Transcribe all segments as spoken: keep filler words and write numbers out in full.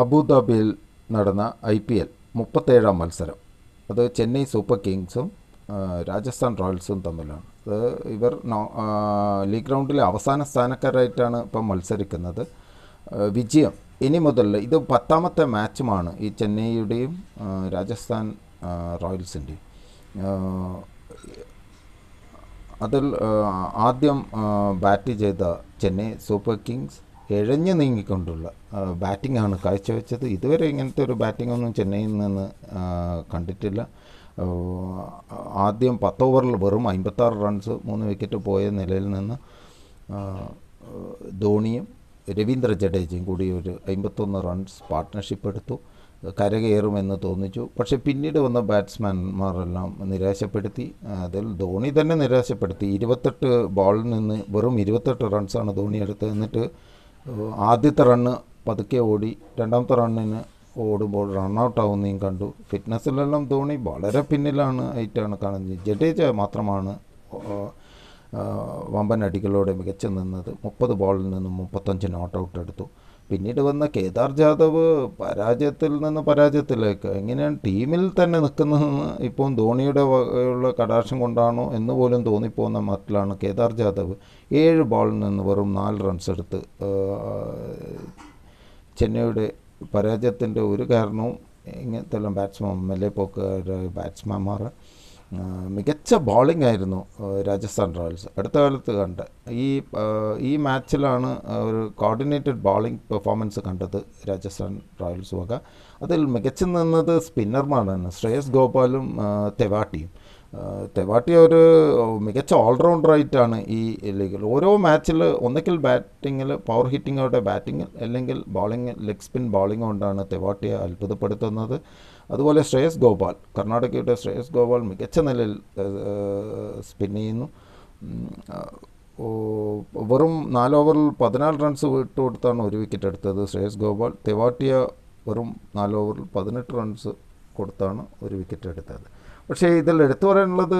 അബുദാബിയിൽ നടന്ന I P L മുപ്പത്തേഴാം മത്സരം അത് ചെന്നൈ സൂപ്പർ കിങ്സും രാജസ്ഥാൻ റോയൽസും തമ്മിലാണ്. അത് ഇവർ ലീഗ് ഗ്രൗണ്ടിലെ അവസാന സ്ഥാനക്കാരായിട്ടാണ് ഇപ്പം മത്സരിക്കുന്നത്. വിജയം ഇനി മുതൽ ഇത് പത്താമത്തെ മാച്ചുമാണ് ഈ ചെന്നൈയുടെയും രാജസ്ഥാൻ റോയൽസിൻ്റെയും. അതിൽ ആദ്യം ബാറ്റ് ചെയ്ത ചെന്നൈ സൂപ്പർ കിങ്സ് എഴഞ്ഞു നീങ്ങിക്കൊണ്ടുള്ള ബാറ്റിംഗ് ആണ് കാഴ്ചവെച്ചത്. ഇതുവരെ ഇങ്ങനത്തെ ഒരു ബാറ്റിംഗ് ഒന്നും ചെന്നൈയിൽ നിന്ന് കണ്ടിട്ടില്ല. ആദ്യം പത്ത് ഓവറിൽ വെറും അമ്പത്താറ് റൺസ് മൂന്ന് വിക്കറ്റ് പോയ നിലയിൽ നിന്ന് ധോണിയും രവീന്ദ്ര ജഡേജയും കൂടി ഒരു അമ്പത്തൊന്ന് റൺസ് പാർട്ട്ണർഷിപ്പ് എടുത്തു. കരകയറുമെന്ന് തോന്നിച്ചു, പക്ഷേ പിന്നീട് വന്ന ബാറ്റ്സ്മാൻമാരെല്ലാം നിരാശപ്പെടുത്തി. അതിൽ ധോണി തന്നെ നിരാശപ്പെടുത്തി. ഇരുപത്തെട്ട് ബോളിൽ നിന്ന് വെറും ഇരുപത്തെട്ട് റൺസാണ് ധോണി എടുത്തത്. എന്നിട്ട് ആദ്യത്തെ റണ്ണ് പതുക്കെ ഓടി, രണ്ടാമത്തെ റണ്ണിന് ഓടുമ്പോൾ റണ്ണൗട്ടാവുന്നതും കണ്ടു. ഫിറ്റ്നസ്സിലെല്ലാം ധോണി വളരെ പിന്നിലാണ് ആയിട്ടാണ് കാണുന്നത്. ജഡേജ മാത്രമാണ് വമ്പൻ അടികളോടെ മികച്ചു നിന്നത്. മുപ്പത് ബോളിൽ നിന്നും മുപ്പത്തഞ്ച് നോട്ട് ഔട്ട് എടുത്തു. പിന്നീട് വന്ന കേദാർ ജാദവ് പരാജയത്തിൽ നിന്ന് പരാജയത്തിലേക്ക് എങ്ങനെയാണ് ടീമിൽ തന്നെ നിൽക്കുന്നതെന്ന് ഇപ്പം ധോണിയുടെ ഉള്ള കടാക്ഷം കൊണ്ടാണോ എന്ന് പോലും തോന്നിപ്പോകുന്ന മട്ടിലാണ് കേദാർ ജാദവ് ഏഴ് ബോളിൽ നിന്ന് വെറും നാല് റൺസ് എടുത്ത് ചെന്നൈയുടെ പരാജയത്തിൻ്റെ ഒരു കാരണവും ഇങ്ങനത്തെ എല്ലാം ബാറ്റ്സ്മാൻ മെല്ലെ പോക്കാരായ ബാറ്റ്സ്മാൻമാർ. മികച്ച ബോളിംഗ് ആയിരുന്നു രാജസ്ഥാൻ റോയൽസ് അടുത്ത കാലത്ത് കണ്ട ഈ ഈ മാച്ചിലാണ് ഒരു കോർഡിനേറ്റഡ് ബോളിംഗ് പെർഫോമൻസ് കണ്ടത് രാജസ്ഥാൻ റോയൽസ് വക. അതിൽ മികച്ചു നിന്നത് സ്പിന്നർമാരാണ്, ശ്രേയസ് ഗോപാലും തെവാട്ടിയും. തെവാട്ടി ഒരു മികച്ച ഓൾറൗണ്ടറായിട്ടാണ് ഈ ലീഗിൽ. ഓരോ മാച്ചിൽ ഒന്നിക്കൽ ബാറ്റിങ്ങിൽ പവർ ഹിറ്റിങ്ങോടെ ബാറ്റിങ്ങിൽ അല്ലെങ്കിൽ ബോളിംഗ് ലെഗ് സ്പിൻ ബോളിംഗ് കൊണ്ടാണ് തെവാട്ടിയെ അത്ഭുതപ്പെടുത്തുന്നത്. അതുപോലെ ശ്രേയസ് ഗോപാൽ, കർണാടകയുടെ ശ്രേയസ് ഗോപാൽ മികച്ച നിലയിൽ സ്പിൻ ചെയ്യുന്നു. വെറും നാല് ഓവറിൽ പതിനാല് റൺസ് വിട്ടു കൊടുത്താണ് ഒരു വിക്കറ്റ് എടുത്തത് ശ്രേയസ് ഗോപാൽ. തെവാട്ടിയ വെറും നാല് ഓവറിൽ പതിനെട്ട് റൺസ് കൊടുത്താണ് ഒരു വിക്കറ്റ് എടുത്തത്. പക്ഷേ ഇതിൽ എടുത്തു പറയാനുള്ളത്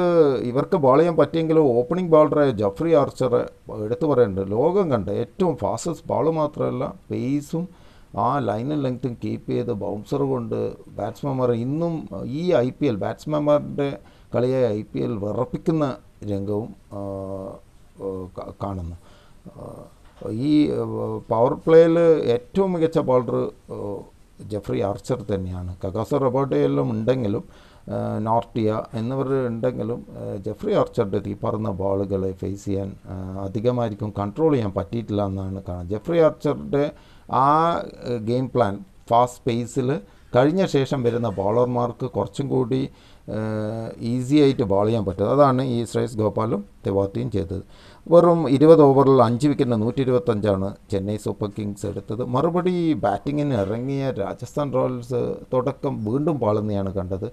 ഇവർക്ക് ബോൾ ചെയ്യാൻ പറ്റിയെങ്കിലും ഓപ്പണിംഗ് ബൗളറായ ജോഫ്ര ആർച്ചർ എടുത്തു പറയുന്നുണ്ട്. ലോകം കണ്ട ഏറ്റവും ഫാസ്റ്റസ്റ്റ് ബോൾ മാത്രമല്ല പേസും ആ ലൈനും ലെങ്ത്തും കീപ്പ് ചെയ്ത് ബൗൺസർ കൊണ്ട് ബാറ്റ്സ്മാൻമാർ ഇന്നും ഈ ഐ പി എൽ ബാറ്റ്സ്മാൻമാരുടെ കളിയായ ഐ പി എൽ വിറപ്പിക്കുന്ന രംഗവും കാണുന്നു. ഈ പവർ പ്ലേയിൽ ഏറ്റവും മികച്ച ബൗളർ ജോഫ്ര ആർച്ചർ തന്നെയാണ്. കഗാസോ റബോട്ടയെല്ലാം ഉണ്ടെങ്കിലും നോർട്ടിയ എന്നിവർ ഉണ്ടെങ്കിലും ജോഫ്ര ആർച്ചറുടെ തീപ്പറന്ന ബോളുകളെ ഫേസ് ചെയ്യാൻ അധികമായിരിക്കും കൺട്രോൾ ചെയ്യാൻ പറ്റിയിട്ടില്ല എന്നാണ് കാണുന്നത്. ജോഫ്ര ആർച്ചറുടെ ആ ഗെയിം പ്ലാൻ ഫാസ്റ്റ് പേസിൽ കഴിഞ്ഞ ശേഷം വരുന്ന ബോളർമാർക്ക് കുറച്ചും കൂടി ഈസി ആയിട്ട് ബോൾ ചെയ്യാൻ പറ്റും. അതാണ് ഈ ശ്രേയസ് ഗോപാലും തെവാത്തിയും ചെയ്തത്. വെറും ഇരുപത് ഓവറിൽ അഞ്ച് വിക്കറ്റിന് നൂറ്റി ഇരുപത്തഞ്ചാണ് ചെന്നൈ സൂപ്പർ കിങ്സ് എടുത്തത്. മറുപടി ബാറ്റിങ്ങിന് ഇറങ്ങിയ രാജസ്ഥാൻ റോയൽസ് തുടക്കം വീണ്ടും പാളുന്നതാണ് കണ്ടത്.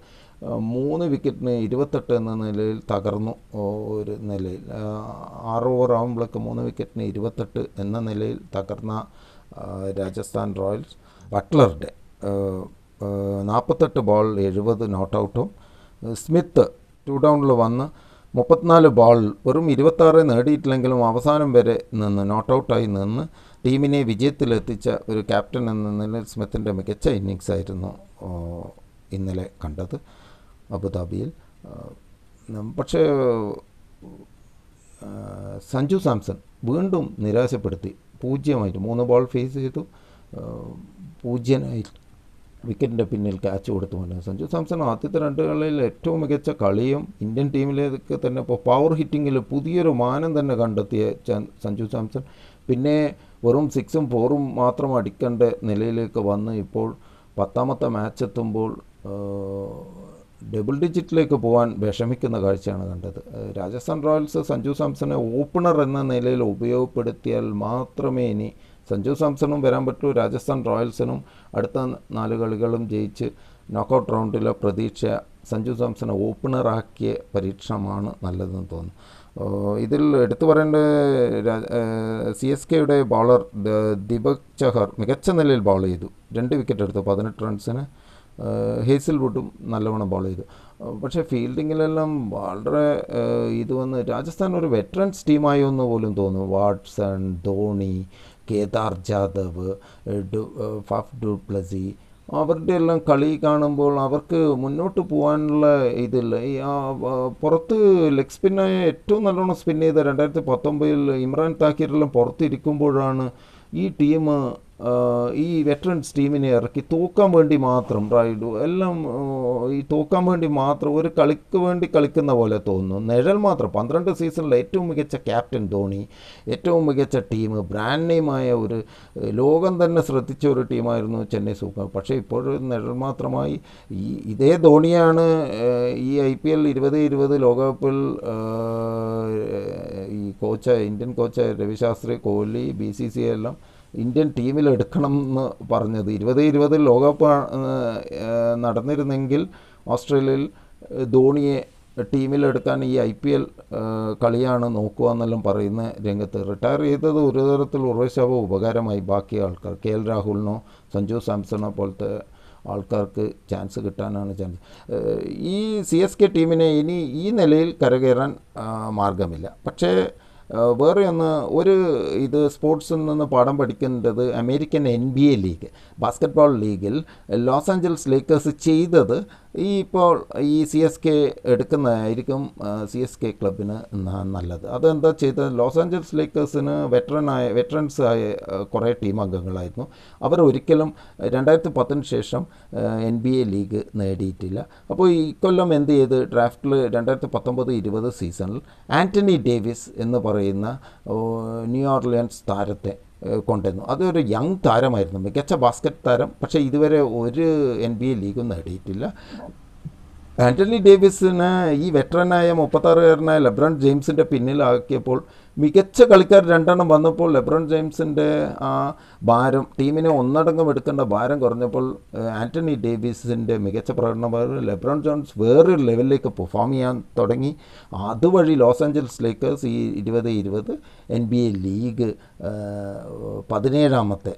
മൂന്ന് വിക്കറ്റിന് ഇരുപത്തെട്ട് എന്ന നിലയിൽ തകർന്നു. ഒരു നിലയിൽ ആറ് ഓവർ ആകുമ്പോഴേക്ക് മൂന്ന് വിക്കറ്റിന് ഇരുപത്തെട്ട് എന്ന നിലയിൽ തകർന്ന രാജസ്ഥാൻ റോയൽസ് ബട്ട്ലറുടെ നാൽപ്പത്തെട്ട് ബോൾ എഴുപത് നോട്ട് ഔട്ടും സ്മിത്ത് ടു ഡൗണിൽ വന്ന് മുപ്പത്തിനാല് ബോൾ വെറും ഇരുപത്താറ് നേടിയിട്ടില്ലെങ്കിലും അവസാനം വരെ നിന്ന് നോട്ട് ഔട്ടായി നിന്ന് ടീമിനെ വിജയത്തിലെത്തിച്ച ഒരു ക്യാപ്റ്റൻ എന്ന നിലയിൽ സ്മിത്തിൻ്റെ മികച്ച ഇന്നിങ്സ് ആയിരുന്നു ഇന്നലെ കണ്ടത് അബുദാബിയിൽ. പക്ഷേ സഞ്ജു സാംസൺ വീണ്ടും നിരാശപ്പെടുത്തി. പൂജ്യമായിട്ട് മൂന്ന് ബോൾ ഫേസ് ചെയ്തു, പൂജ്യനായി വിക്കറ്റിൻ്റെ പിന്നിൽ ക്യാച്ച് കൊടുത്തു കൊണ്ടാണ് സഞ്ജു സാംസൺ. ആദ്യത്തെ രണ്ട് കളിയിൽ ഏറ്റവും മികച്ച കളിയും ഇന്ത്യൻ ടീമിലേക്ക് തന്നെ ഇപ്പോൾ പവർ ഹിറ്റിങ്ങിൽ പുതിയൊരു മാനം തന്നെ കണ്ടെത്തിയ സഞ്ജു സാംസൺ പിന്നെ വെറും സിക്സും ഫോറും മാത്രം അടിക്കേണ്ട നിലയിലേക്ക് വന്ന് ഇപ്പോൾ പത്താമത്തെ മാച്ച് എത്തുമ്പോൾ ഡബിൾ ഡിജിറ്റിലേക്ക് പോകാൻ വിഷമിക്കുന്ന കാഴ്ചയാണ് കണ്ടത്. രാജസ്ഥാൻ റോയൽസ് സഞ്ജു സാംസനെ ഓപ്പണർ എന്ന നിലയിൽ ഉപയോഗപ്പെടുത്തിയാൽ മാത്രമേ ഇനി സഞ്ജു സാംസണും വരാൻ പറ്റൂ. രാജസ്ഥാൻ റോയൽസിനും അടുത്ത നാല് കളികളും ജയിച്ച് നോക്കൗട്ട് റൗണ്ടിലെ പ്രതീക്ഷ സഞ്ജു സാംസനെ ഓപ്പണറാക്കിയ പരീക്ഷണമാണ് നല്ലതെന്ന് തോന്നുന്നു. ഇതിൽ എടുത്തു പറയേണ്ട സി എസ് കെയുടെ ബോളർ ദീപക് ചഹർ മികച്ച നിലയിൽ ബോൾ ചെയ്തു. രണ്ട് വിക്കറ്റ് എടുത്തു പതിനെട്ട് റൺസിന്. ഹേസിൽവുഡും നല്ലവണ്ണം ബോൾ ചെയ്തു. പക്ഷേ ഫീൽഡിങ്ങിലെല്ലാം വളരെ ഇത് വന്ന് രാജസ്ഥാൻ ഒരു വെറ്ററൻസ് ടീമായോ എന്ന് പോലും തോന്നുന്നു. Watson, Dhoni, Kedar Jadhav, Faf du Plessis, അവരുടെ എല്ലാം കളി കാണുമ്പോൾ അവർക്ക് മുന്നോട്ട് പോകാനുള്ള ഇതില്ല. ഈ പുറത്ത് ലെഗ് സ്പിന്നായ ഏറ്റവും നല്ലോണം സ്പിൻ ചെയ്ത രണ്ടായിരത്തി പത്തൊമ്പതിൽ ഇമ്രാൻ താഹിറെല്ലാം പുറത്തിരിക്കുമ്പോഴാണ് ഈ ടീം ഈ വെറ്ററൻസ് ടീമിനെ ഇറക്കി തോക്കാൻ വേണ്ടി മാത്രം റൈഡ് എല്ലാം ഈ തോക്കാൻ വേണ്ടി മാത്രം ഒരു കളിക്ക് വേണ്ടി കളിക്കുന്ന പോലെ തോന്നുന്നു. നിഴൽ മാത്രം. പന്ത്രണ്ട് സീസണിൽ ഏറ്റവും മികച്ച ക്യാപ്റ്റൻ ധോണി, ഏറ്റവും മികച്ച ടീം, ബ്രാൻഡ് നെയിമായ ഒരു ലോകം തന്നെ ശ്രദ്ധിച്ച ഒരു ടീമായിരുന്നു ചെന്നൈ സൂപ്പർ. പക്ഷേ ഇപ്പോഴും നിഴൽ മാത്രമായി ഈ ഇതേ ധോണിയാണ് ഈ ഐ പി എൽ ഇരുപത് ഇരുപത് ലോകകപ്പിൽ ഈ കോച്ചായ ഇന്ത്യൻ കോച്ചായ Ravi Shastri, Kohli, B C C എല്ലാം ഇന്ത്യൻ ടീമിലെടുക്കണം എന്ന് പറഞ്ഞത്. ഇരുപത് ഇരുപതിൽ ലോകകപ്പ് നടന്നിരുന്നെങ്കിൽ ഓസ്ട്രേലിയയിൽ ധോണിയെ ടീമിലെടുക്കാൻ ഈ ഐ പി എൽ കളിയാണ് നോക്കുക എന്നെല്ലാം പറയുന്ന രംഗത്ത് റിട്ടയർ ചെയ്തത് ഒരു തരത്തിൽ ഉറവശാപ ഉപകാരമായി ബാക്കി ആൾക്കാർ കെ എൽ രാഹുലിനോ സഞ്ജു സാംസണോ പോലത്തെ ആൾക്കാർക്ക് ചാൻസ് കിട്ടാനാണ് ചാൻസ്. ഈ സി എസ് കെ ടീമിനെ ഇനി ഈ നിലയിൽ കരകയറാൻ മാർഗമില്ല. പക്ഷേ വേറെ ഒന്ന് ഒരു ഇത് സ്പോർട്സിൽ നിന്ന് പാഠം പഠിക്കേണ്ടത് American N B A league basketball ലീഗിൽ ലോസ് ആഞ്ചൽസ് ലേക്കേഴ്സ് ചെയ്തത് ഈ ഇപ്പോൾ ഈ സി എസ് കെ എടുക്കുന്നതായിരിക്കും സി എസ് കെ ക്ലബിന് നല്ലത്. അതെന്താ ചെയ്തത്? ലോസ് ആഞ്ചൽസ് ലേക്കേഴ്സിന് വെറ്ററനായ വെറ്ററൻസ് ആയ കുറേ ടീം അംഗങ്ങളായിരുന്നു. അവർ ഒരിക്കലും രണ്ടായിരത്തി പത്തിന് ശേഷം എൻ ബി എ ലീഗ് നേടിയിട്ടില്ല. അപ്പോൾ ഈ കൊല്ലം എന്ത് ചെയ്ത് ഡ്രാഫ്റ്റിൽ രണ്ടായിരത്തി പത്തൊമ്പത് ഇരുപത് സീസണിൽ ആൻ്റണി ഡേവിസ് എന്ന് പറയുന്ന ന്യൂയോർലിയൻസ് താരത്തെ കൊണ്ടുവന്നു. അതൊരു യങ് താരമായിരുന്നു, മികച്ച ബാസ്കറ്റ് താരം. പക്ഷേ ഇതുവരെ ഒരു എൻ ബി എ ലീഗും നേടിയിട്ടില്ല. ആൻ്റണി ഡേവിസിന് ഈ വെറ്ററനായ മുപ്പത്താറുകാരനായ ലെബ്രോൺ ജെയിംസിൻ്റെ പിന്നിലാക്കിയപ്പോൾ മികച്ച കളിക്കാർ രണ്ടെണ്ണം വന്നപ്പോൾ ലെബ്രോൺ ജെയിംസിൻ്റെ ആ ഭാരം ടീമിനെ ഒന്നടങ്കം എടുക്കേണ്ട ഭാരം കുറഞ്ഞപ്പോൾ ആൻ്റണി ഡേവിസിൻ്റെ മികച്ച പ്രകടനമായിരുന്നു. ലെബ്രോൺ ജോൺസ് വേറൊരു ലെവലിലേക്ക് പെർഫോം ചെയ്യാൻ തുടങ്ങി. അതുവഴി ലോസ് ആഞ്ചൽസ് ലേക്കേഴ്സ് ഈ ഇരുപത് ഇരുപത് എൻ ബി എ ലീഗ് പതിനേഴാമത്തെ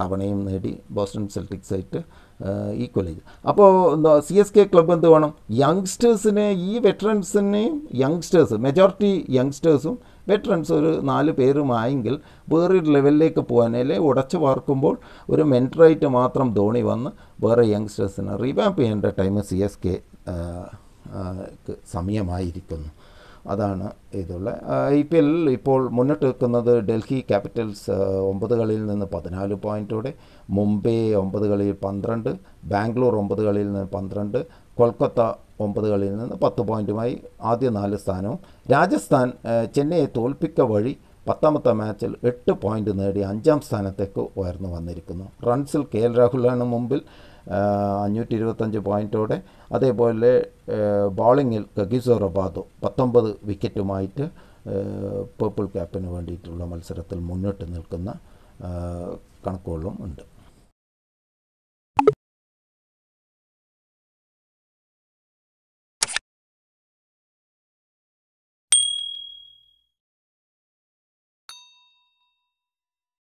തവണയും നേടി ബോസ്റ്റൺ സെൽറ്റിക്സ് ആയിട്ട് ഈക്വൽ ചെയ്തു. അപ്പോൾ സി എസ് കെ ക്ലബ്ബ് എന്ത് വേണം? യങ്സ്റ്റേഴ്സിനെ, ഈ വെറ്ററൻസിനെയും യങ്സ്റ്റേഴ്സ് മെജോറിറ്റി യങ്സ്റ്റേഴ്സും വെറ്ററൻസ് ഒരു നാല് പേരുമായെങ്കിൽ വേറൊരു ലെവലിലേക്ക് പോകാനല്ലേ ഉടച്ചു വാർക്കുമ്പോൾ ഒരു മെൻറ്ററായിട്ട് മാത്രം ധോണി വന്ന് വേറെ യങ്സ്റ്റേഴ്സിനെ റീവാമ്പ് ചെയ്യേണ്ട ടൈം സി എസ് കെ സമയമായിരിക്കുന്നു. അതാണ് ഇതുള്ള ഐ പി എല്ലിൽ ഇപ്പോൾ മുന്നിട്ട് നിൽക്കുന്നത് ഡൽഹി ക്യാപിറ്റൽസ് ഒമ്പത് കളിയിൽ നിന്ന് പതിനാല് പോയിൻറ്റോടെ, മുംബൈ ഒമ്പത് കളിയിൽ പന്ത്രണ്ട്, ബാംഗ്ലൂർ ഒമ്പത് കളിയിൽ നിന്ന് പന്ത്രണ്ട്, കൊൽക്കത്ത ഒമ്പത് കളിയിൽ നിന്ന് പത്ത് പോയിൻറ്റുമായി ആദ്യ നാല് സ്ഥാനവും. രാജസ്ഥാൻ ചെന്നൈയെ തോൽപ്പിക്ക വഴി പത്താമത്തെ മാച്ചിൽ എട്ട് പോയിൻറ്റ് നേടി അഞ്ചാം സ്ഥാനത്തേക്ക് ഉയർന്നു വന്നിരിക്കുന്നു. റൺസിൽ കെ എൽ രാഹുലാണ് മുമ്പിൽ അഞ്ഞൂറ്റി ഇരുപത്തഞ്ച് പോയിൻറ്റോടെ. അതേപോലെ ബോളിങ്ങിൽ കഗിസോർ അബാദോ പത്തൊമ്പത് വിക്കറ്റുമായിട്ട് പേർപ്പിൾ ക്യാപ്പിന് വേണ്ടിയിട്ടുള്ള മത്സരത്തിൽ മുന്നിട്ട് നിൽക്കുന്ന കണക്കുകളും ഉണ്ട്.